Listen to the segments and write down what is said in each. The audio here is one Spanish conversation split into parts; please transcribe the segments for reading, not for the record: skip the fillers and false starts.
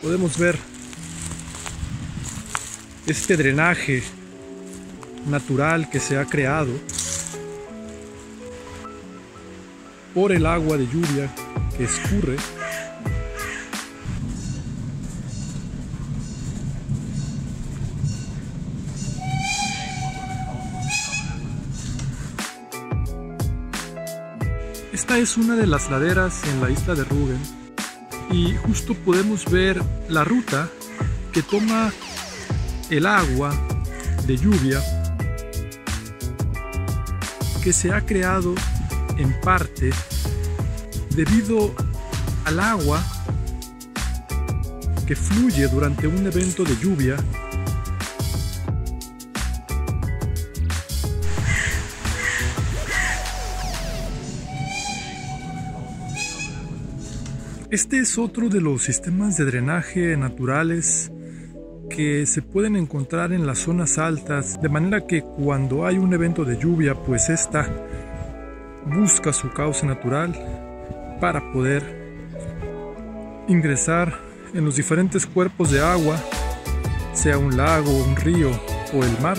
podemos ver este drenaje natural que se ha creado por el agua de lluvia que escurre. Esta es una de las laderas en la isla de Rügen y justo podemos ver la ruta que toma el agua de lluvia que se ha creado en parte debido al agua que fluye durante un evento de lluvia. Este es otro de los sistemas de drenaje naturales que se pueden encontrar en las zonas altas, de manera que cuando hay un evento de lluvia, pues esta busca su cauce natural para poder ingresar en los diferentes cuerpos de agua, sea un lago, un río o el mar.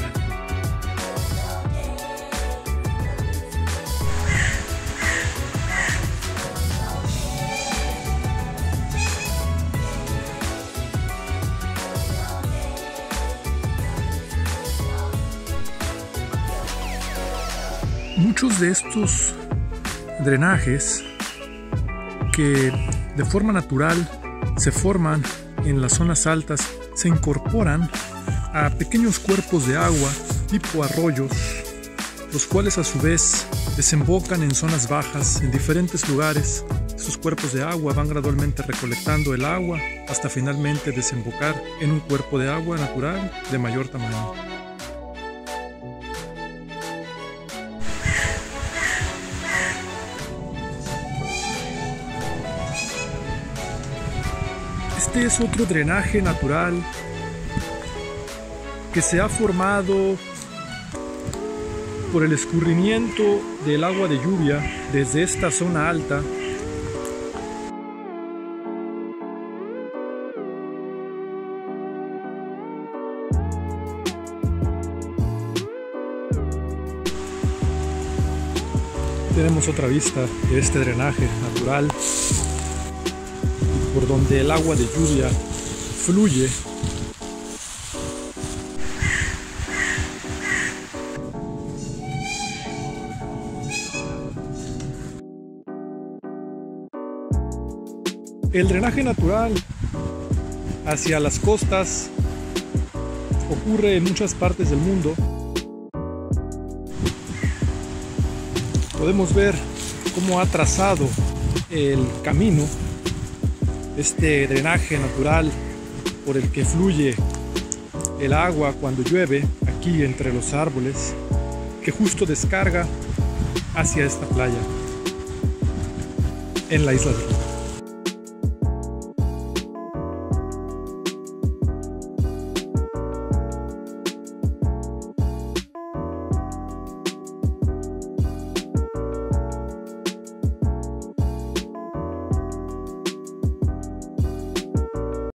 Muchos de estos drenajes que de forma natural se forman en las zonas altas se incorporan a pequeños cuerpos de agua tipo arroyos, los cuales a su vez desembocan en zonas bajas en diferentes lugares. Estos cuerpos de agua van gradualmente recolectando el agua hasta finalmente desembocar en un cuerpo de agua natural de mayor tamaño. Este es otro drenaje natural que se ha formado por el escurrimiento del agua de lluvia desde esta zona alta. Tenemos otra vista de este drenaje natural, por donde el agua de lluvia fluye. El drenaje natural hacia las costas ocurre en muchas partes del mundo. Podemos ver cómo ha trazado el camino este drenaje natural por el que fluye el agua cuando llueve, aquí entre los árboles, que justo descarga hacia esta playa en la isla de Rügen.